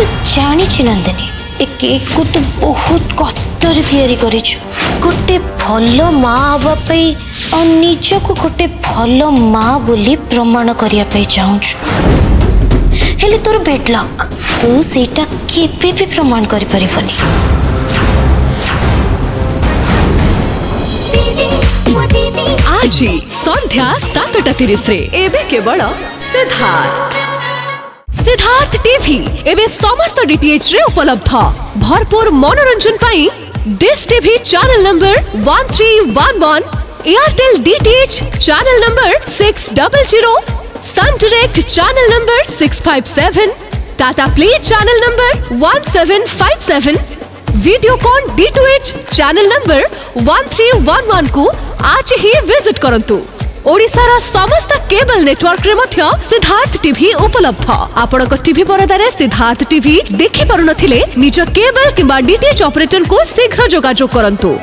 तू जानी नंदिनी ए केक को तू बहुत कष्ट तैयारी गोटे भल माँ हाँपी और निजक गोटे भल माँ बोली प्रमाण करने चाहूँ तोर बेड लक तू से भी प्रमाण कर आज संध्या 7:30 रे एबे केवल सिद्धार्थ सिद्धार्थ टीवी एवं समस्त डीटीएच रे उपलब्ध भरपूर मनोरंजन पाई dish TV channel number 1311 Airtel DTH channel number 600 Sun Direct channel number 657 Tata Play channel number 1757 Videocon DTH channel number 1311 को आज ही विजिट करंतु। ओडिशार समस्त केबल नेटवर्क रे मध्य सिद्धार्थ टीवी उपलब्ध। आपण टीवी परदार सिद्धार्थ टीवी देखि पारुनथिले निज केबल किबा डीटीएच ऑपरेटर को शीघ्र जोगाजोग करंतु।